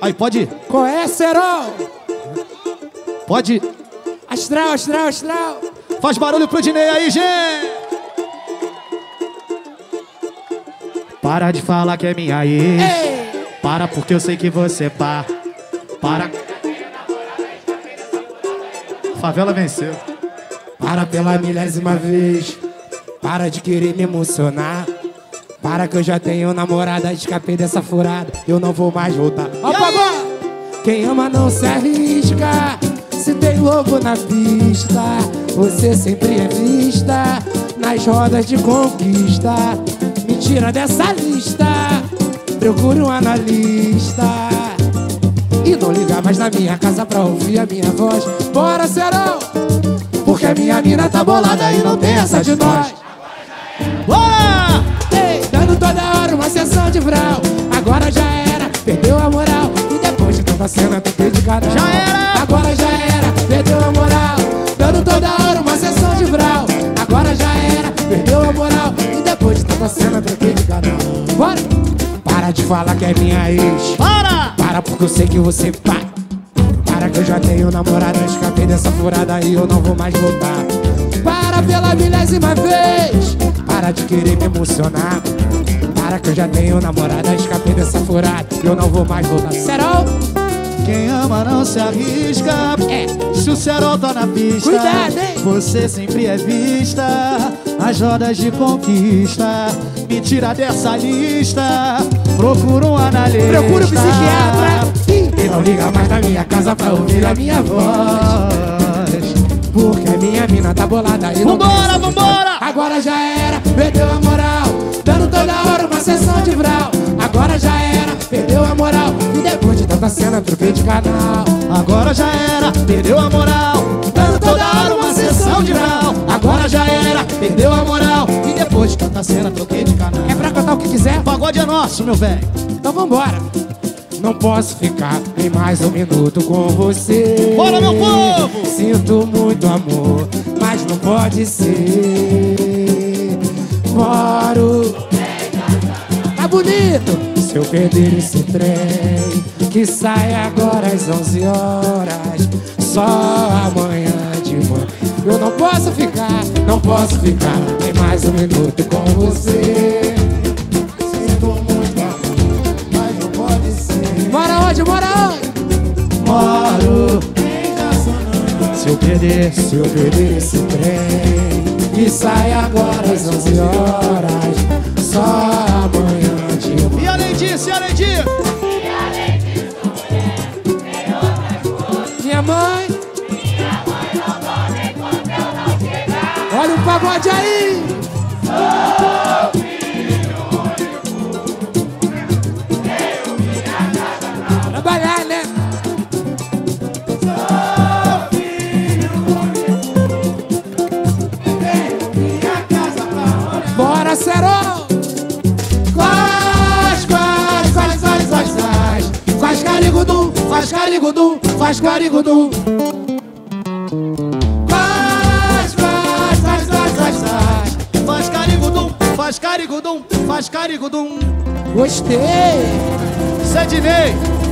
Aí, pode ir. Qual é, Serol? Pode ir. Astral, astral, astral. Faz barulho pro Diney aí, gente. Para de falar que é minha ex. Ei. Para porque eu sei que você pá. Para. Favela venceu. Para pela milésima vez. Para de querer me emocionar. Para que eu já tenho namorada, escapei dessa furada, eu não vou mais voltar. Quem ama não se arrisca, se tem lobo na pista, você sempre é vista nas rodas de conquista. Me tira dessa lista, procure um analista e não liga mais na minha casa pra ouvir a minha voz. Bora, Serão, porque a minha mina tá bolada e não tem essa de nós. Bora! Toda hora uma sessão de Vrau. Agora já era, perdeu a moral. E depois de tanta cena troquei de canal. Já era! Agora já era, perdeu a moral. Dando toda hora uma sessão de Vrau. Agora já era, perdeu a moral. E depois de tanta cena troquei de canal. Bora! Para de falar que é minha ex. Para! Para porque eu sei que você pá. Para que eu já tenho namorada, escapei dessa furada e eu não vou mais voltar. Para pela milésima vez. Para de querer me emocionar. Para que eu já tenho namorada, escapei dessa furada, eu não vou mais voltar. Serol! Quem ama não se arrisca, se o Serol tá na pista, cuidado, hein? Você sempre é vista nas rodas de conquista. Me tira dessa lista, procura um analista, procura um psiquiatra e não liga mais na minha casa pra ouvir a minha voz. Porque a minha mina tá bolada e não... Vambora, vambora! Agora já era, perdeu a moral. Dando toda hora uma sessão de Vrau. Agora já era, perdeu a moral. E depois de tanta cena, troquei de canal. Agora já era, perdeu a moral. Dando toda hora uma sessão de Vrau. Agora já era, perdeu a moral. E depois de tanta cena, troquei de canal. É pra cantar o que quiser? O pagode é nosso, meu velho. Então vambora. Não posso ficar nem mais um minuto com você. Bora, meu povo! Sinto muito amor, mas não pode ser. Moro. Tá bonito. Se eu perder esse trem que sai agora às 11 horas, só amanhã de manhã. Eu não posso ficar, não posso ficar nem mais um minuto com você. Sinto muito amor, mas não pode ser. Mora onde? Mora onde? Moro. Se eu perder esse trem que sai agora às 11 horas, só amanhã de manhã. E além disso, tem outras coisas. Minha mãe não volta enquanto eu não chegar. Olha o pagode aí! Sou filho único, tenho minha casa pra voltar. Trabalhar, né? Serol! Quais, quais, quais, quais, quais, quais, faz carigudu, faz carigudu, faz carigudu. Quais, quais, quais, quais, quais, quais, faz carigudu, faz carigudu, faz carigudu. Gostei! Cedinei!